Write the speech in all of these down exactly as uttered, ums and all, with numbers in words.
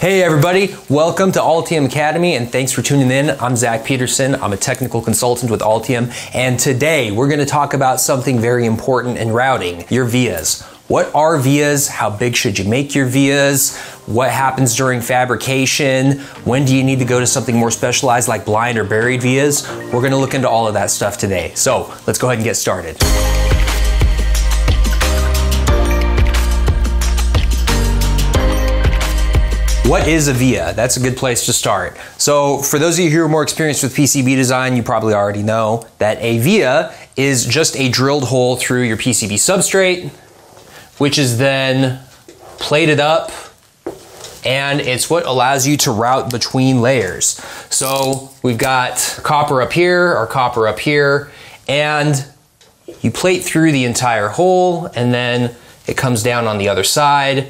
Hey everybody, welcome to Altium Academy and thanks for tuning in. I'm Zach Peterson, I'm a technical consultant with Altium, and today we're gonna talk about something very important in routing, your vias. What are vias? How big should you make your vias? What happens during fabrication? When do you need to go to something more specialized like blind or buried vias? We're gonna look into all of that stuff today. So let's go ahead and get started. What is a via? That's a good place to start. So for those of you who are more experienced with P C B design, you probably already know that a via is just a drilled hole through your P C B substrate, which is then plated up, and it's what allows you to route between layers. So we've got copper up here or copper up here, and you plate through the entire hole, and then it comes down on the other side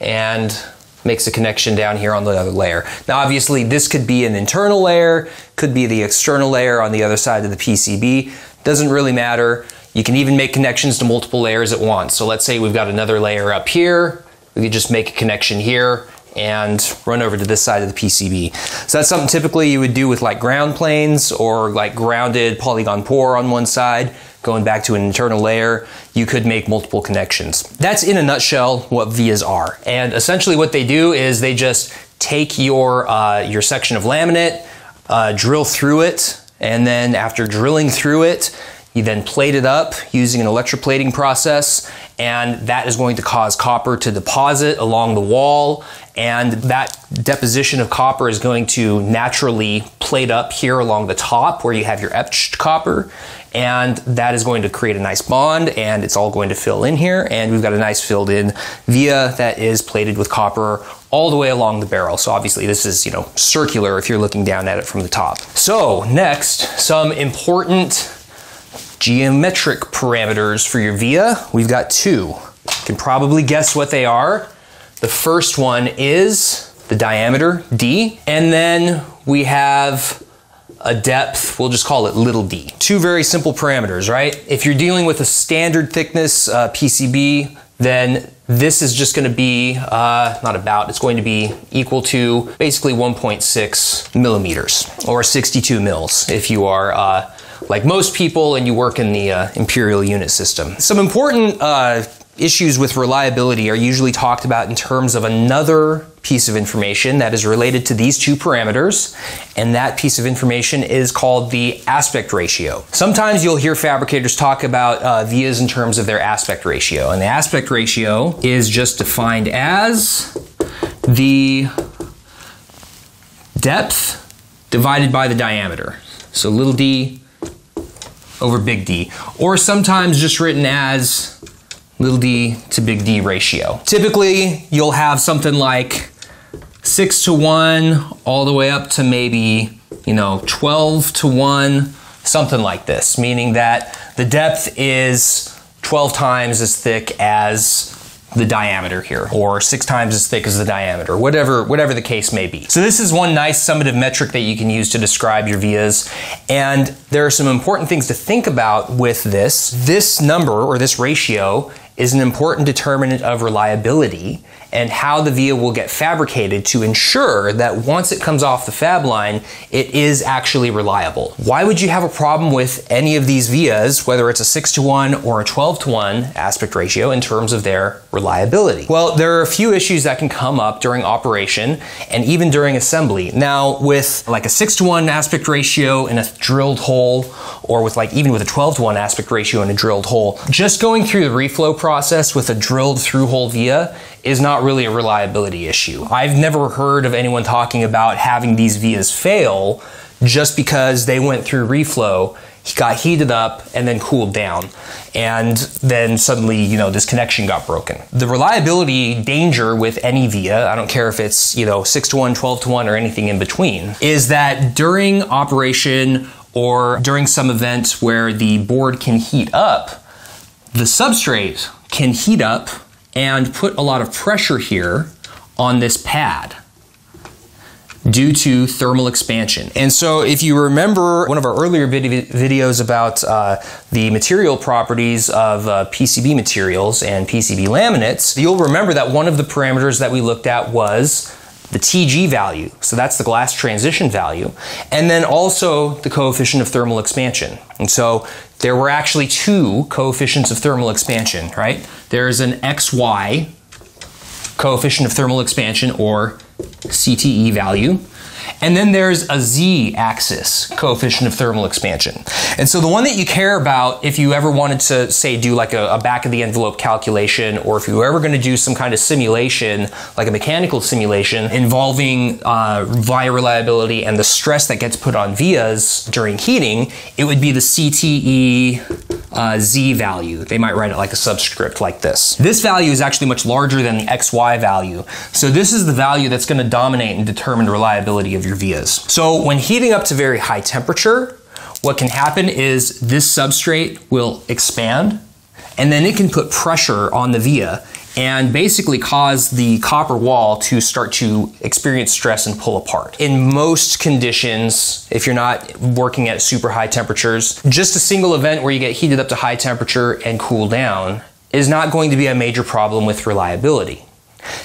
and makes a connection down here on the other layer. Now obviously this could be an internal layer, could be the external layer on the other side of the P C B, doesn't really matter. You can even make connections to multiple layers at once. So let's say we've got another layer up here, we could just make a connection here and run over to this side of the P C B. So that's something typically you would do with like ground planes or like grounded polygon pour on one side. Going back to an internal layer, you could make multiple connections. That's in a nutshell what vias are. And essentially what they do is they just take your, uh, your section of laminate, uh, drill through it, and then after drilling through it, you then plate it up using an electroplating process, and that is going to cause copper to deposit along the wall, and that deposition of copper is going to naturally plate up here along the top where you have your etched copper, and that is going to create a nice bond, and it's all going to fill in here, and we've got a nice filled in via that is plated with copper all the way along the barrel. So obviously this is, you know, circular if you're looking down at it from the top. So next, some important geometric parameters for your via. We've got two. You can probably guess what they are. The first one is the diameter, D, and then we have a depth, we'll just call it little d. Two very simple parameters, right? If you're dealing with a standard thickness uh, P C B, then this is just gonna be, uh, not about, it's going to be equal to basically one point six millimeters or sixty-two mils if you are uh, like most people and you work in the uh, imperial unit system. Some important uh, issues with reliability are usually talked about in terms of another piece of information that is related to these two parameters, and that piece of information is called the aspect ratio. Sometimes you'll hear fabricators talk about uh, vias in terms of their aspect ratio, and the aspect ratio is just defined as the depth divided by the diameter. So little d over big D, or sometimes just written as little d to big D ratio. Typically, you'll have something like six to one all the way up to maybe, you know, twelve to one, something like this, meaning that the depth is twelve times as thick as the diameter here, or six times as thick as the diameter, whatever whatever the case may be. So this is one nice summative metric that you can use to describe your vias, and there are some important things to think about with this. This number, or this ratio, is an important determinant of reliability and how the via will get fabricated to ensure that once it comes off the fab line, it is actually reliable. Why would you have a problem with any of these vias, whether it's a six to one or a twelve to one aspect ratio in terms of their reliability? Well, there are a few issues that can come up during operation and even during assembly. Now with like a six to one aspect ratio in a drilled hole, or with like even with a twelve to one aspect ratio in a drilled hole, just going through the reflow process with a drilled through hole via is not really a reliability issue. I've never heard of anyone talking about having these vias fail just because they went through reflow, got heated up, and then cooled down, and then suddenly, you know, this connection got broken. The reliability danger with any via, I don't care if it's, you know, six to one, twelve to one, or anything in between, is that during operation or during some event where the board can heat up, the substrate can heat up and put a lot of pressure here on this pad due to thermal expansion. And so if you remember one of our earlier video videos about uh, the material properties of uh, P C B materials and P C B laminates, you'll remember that one of the parameters that we looked at was the T G value, so that's the glass transition value, and then also the coefficient of thermal expansion. And so there were actually two coefficients of thermal expansion, right? There's an X Y coefficient of thermal expansion, or C T E value, and then there's a Z-axis coefficient of thermal expansion. And so the one that you care about if you ever wanted to, say, do like a, a back of the envelope calculation, or if you were ever gonna do some kind of simulation, like a mechanical simulation involving uh, via reliability and the stress that gets put on vias during heating, it would be the C T E uh, Z value. They might write it like a subscript like this. This value is actually much larger than the X Y value. So this is the value that's gonna dominate and determine the reliability of your vias. So when heating up to very high temperature, what can happen is this substrate will expand, and then it can put pressure on the via and basically cause the copper wall to start to experience stress and pull apart. In most conditions, if you're not working at super high temperatures, just a single event where you get heated up to high temperature and cool down is not going to be a major problem with reliability.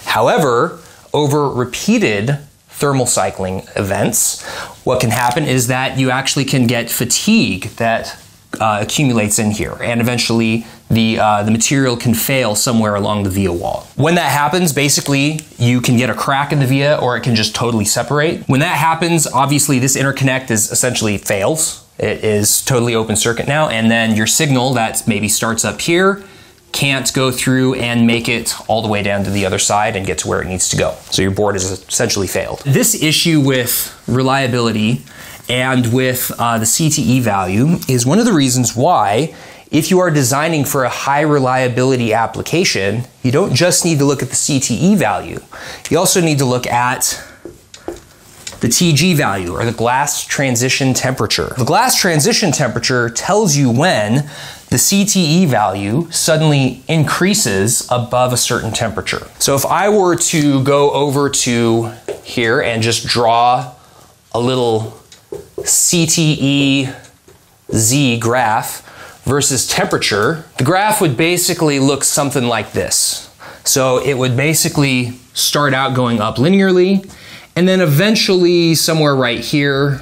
However, over repeated thermal cycling events, what can happen is that you actually can get fatigue that uh, accumulates in here, and eventually the, uh, the material can fail somewhere along the via wall. When that happens, basically you can get a crack in the via, or it can just totally separate. When that happens, obviously this interconnect is essentially fails. It is totally open circuit now, and then your signal that maybe starts up here can't go through and make it all the way down to the other side and get to where it needs to go. So your board is essentially failed. This issue with reliability and with uh, the C T E value is one of the reasons why, if you are designing for a high reliability application, you don't just need to look at the C T E value. You also need to look at the T G value, or the glass transition temperature. The glass transition temperature tells you when the C T E value suddenly increases above a certain temperature. So if I were to go over to here and just draw a little C T E Z graph versus temperature, the graph would basically look something like this. So it would basically start out going up linearly, and then eventually, somewhere right here,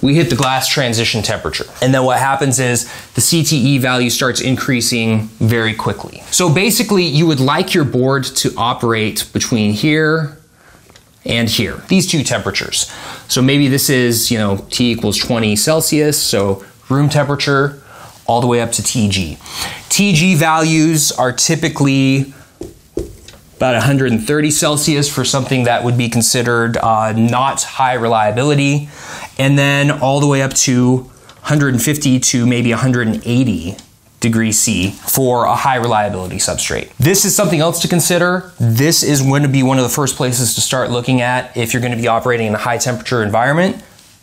we hit the glass transition temperature. And then what happens is the C T E value starts increasing very quickly. So basically, you would like your board to operate between here and here, these two temperatures. So maybe this is, you know, T equals twenty Celsius, so room temperature, all the way up to T G. T G values are typically about one hundred thirty Celsius for something that would be considered uh, not high reliability, and then all the way up to one hundred fifty to maybe one hundred eighty degrees C for a high reliability substrate. This is something else to consider. This is going to be one of the first places to start looking at if you're going to be operating in a high temperature environment.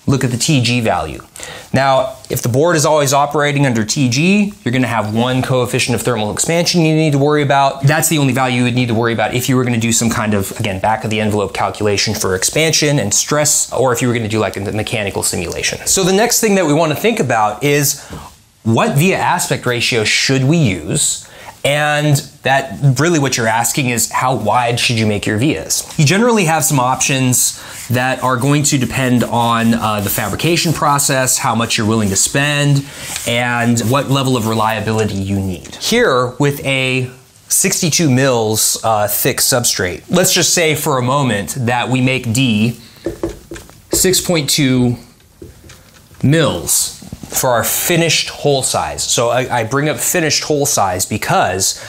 Look at the T G value. Now, if the board is always operating under T G, you're gonna have one coefficient of thermal expansion you need to worry about. That's the only value you would need to worry about if you were gonna do some kind of, again, back of the envelope calculation for expansion and stress, or if you were gonna do like a mechanical simulation. So the next thing that we wanna think about is, what via aspect ratio should we use? And that really what you're asking is, how wide should you make your vias? You generally have some options that are going to depend on uh, the fabrication process, how much you're willing to spend, and what level of reliability you need. Here with a sixty-two mils uh, thick substrate, let's just say for a moment that we make D six point two mils for our finished hole size. So I, I bring up finished hole size because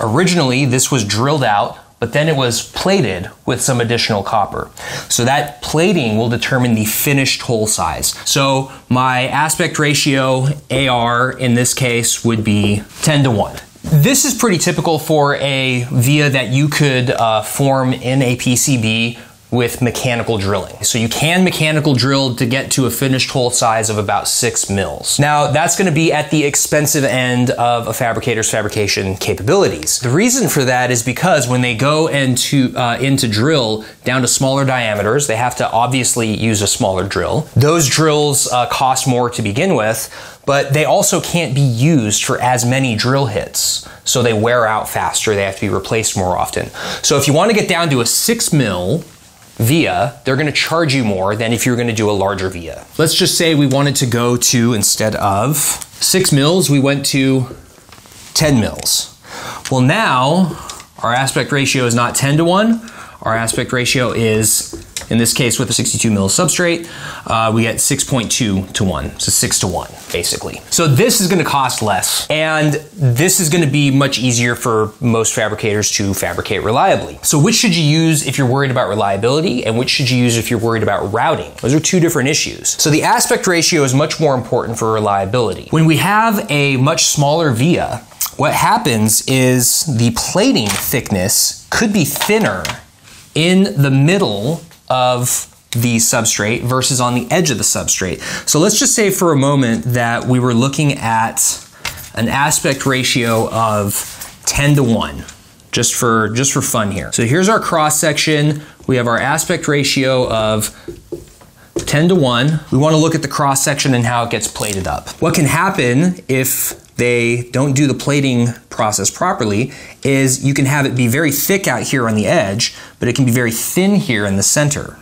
originally this was drilled out, but then it was plated with some additional copper. So that plating will determine the finished hole size. So my aspect ratio, A R, in this case would be ten to one. This is pretty typical for a via that you could uh, form in a P C B with mechanical drilling. So you can mechanical drill to get to a finished hole size of about six mils. Now that's gonna be at the expensive end of a fabricator's fabrication capabilities. The reason for that is because when they go into, uh, into drill down to smaller diameters, they have to obviously use a smaller drill. Those drills uh, cost more to begin with, but they also can't be used for as many drill hits. So they wear out faster, they have to be replaced more often. So if you wanna get down to a six mil via, they're gonna charge you more than if you're gonna do a larger via. Let's just say we wanted to go to, instead of six mils, we went to ten mils. Well now, our aspect ratio is not ten to one, our aspect ratio is, in this case with a sixty-two mil substrate, uh, we get six point two to one, so six to one, basically. So this is gonna cost less, and this is gonna be much easier for most fabricators to fabricate reliably. So which should you use if you're worried about reliability, and which should you use if you're worried about routing? Those are two different issues. So the aspect ratio is much more important for reliability. When we have a much smaller via, what happens is the plating thickness could be thinner in the middle of the substrate versus on the edge of the substrate. So let's just say for a moment that we were looking at an aspect ratio of ten to one, just for, just for fun here. So here's our cross section. We have our aspect ratio of ten to one. We wanna look at the cross section and how it gets plated up. What can happen if they don't do the plating process properly is you can have it be very thick out here on the edge, but it can be very thin here in the center.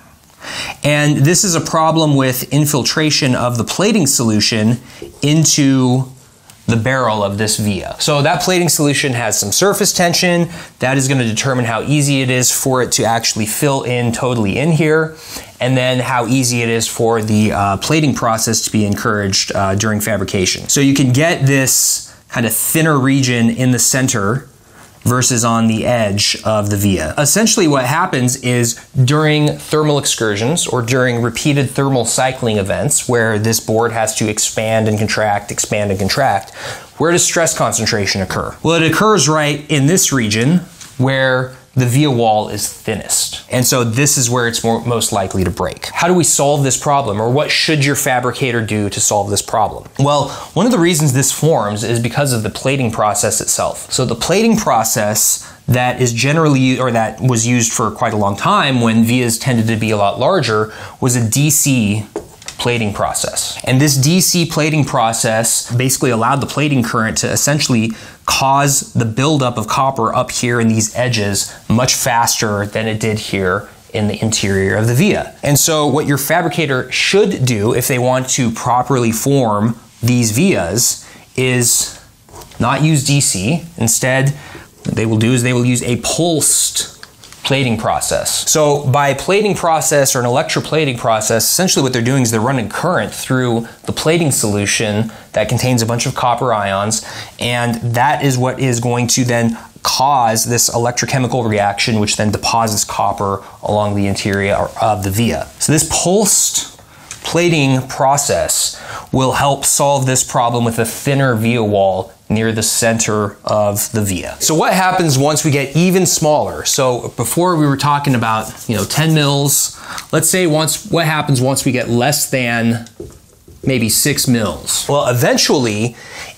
And this is a problem with infiltration of the plating solution into the barrel of this via. So that plating solution has some surface tension. That is gonna determine how easy it is for it to actually fill in totally in here, and then how easy it is for the uh, plating process to be encouraged uh, during fabrication. So you can get this kind of thinner region in the center versus on the edge of the via. Essentially what happens is during thermal excursions or during repeated thermal cycling events where this board has to expand and contract, expand and contract, where does stress concentration occur? Well, it occurs right in this region where the via wall is thinnest. And so this is where it's more, most likely to break. How do we solve this problem, or what should your fabricator do to solve this problem? Well, one of the reasons this forms is because of the plating process itself. So the plating process that is generally, or that was used for quite a long time when vias tended to be a lot larger, was a D C plating process. And this D C plating process basically allowed the plating current to essentially cause the buildup of copper up here in these edges much faster than it did here in the interior of the via. And so what your fabricator should do if they want to properly form these vias is not use D C. Instead, what they will do is they will use a pulsed plating process. So by plating process or an electroplating process, essentially what they're doing is they're running current through the plating solution that contains a bunch of copper ions, and that is what is going to then cause this electrochemical reaction, which then deposits copper along the interior of the via. So this pulsed plating process will help solve this problem with a thinner via wall near the center of the via. So what happens once we get even smaller? So before we were talking about, you know, ten mils. Let's say once, what happens once we get less than maybe six mils? Well, eventually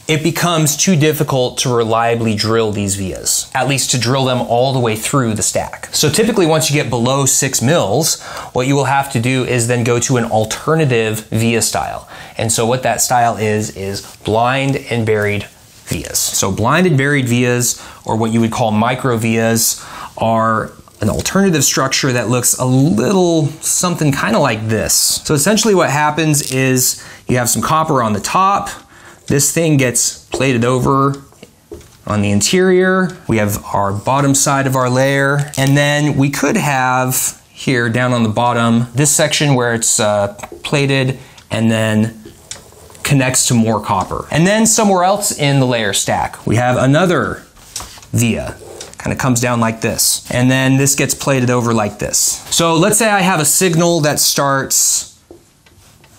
it becomes too difficult to reliably drill these vias, at least to drill them all the way through the stack. So typically once you get below six mils, what you will have to do is then go to an alternative via style. And so what that style is, is blind and buried vias. So blind and buried vias, or what you would call micro vias, are an alternative structure that looks a little something kind of like this. So essentially what happens is you have some copper on the top, this thing gets plated over on the interior, we have our bottom side of our layer, and then we could have here down on the bottom, this section where it's uh, plated and then connects to more copper. And then somewhere else in the layer stack, we have another via, kind of comes down like this. And then this gets plated over like this. So let's say I have a signal that starts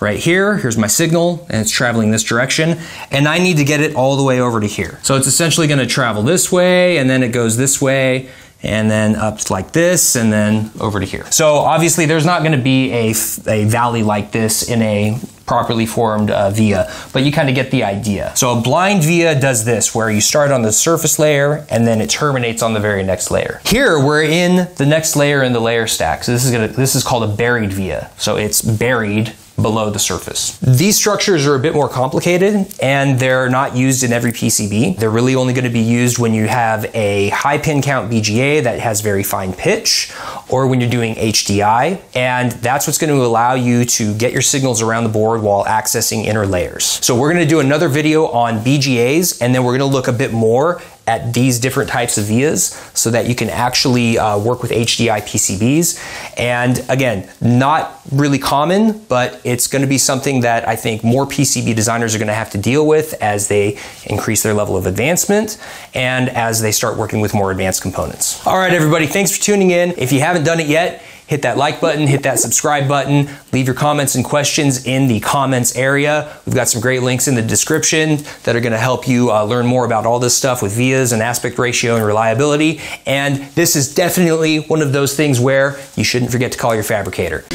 right here, here's my signal, and it's traveling this direction, and I need to get it all the way over to here. So it's essentially gonna travel this way, and then it goes this way, and then up like this, and then over to here. So obviously there's not gonna be a, a valley like this in a properly formed uh, via, but you kind of get the idea. So a blind via does this, where you start on the surface layer and then it terminates on the very next layer. Here we're in the next layer in the layer stack. So this is gonna, this is called a buried via. So it's buried below the surface. These structures are a bit more complicated and they're not used in every P C B. They're really only going to be used when you have a high pin count B G A that has very fine pitch, or when you're doing H D I. And that's what's going to allow you to get your signals around the board while accessing inner layers. So we're going to do another video on B G As, and then we're going to look a bit more at these different types of vias so that you can actually uh, work with H D I P C Bs. And again, not really common, but it's gonna be something that I think more P C B designers are gonna have to deal with as they increase their level of advancement and as they start working with more advanced components. All right, everybody, thanks for tuning in. If you haven't done it yet, hit that like button, hit that subscribe button, leave your comments and questions in the comments area. We've got some great links in the description that are gonna help you uh, learn more about all this stuff with vias and aspect ratio and reliability. And this is definitely one of those things where you shouldn't forget to call your fabricator.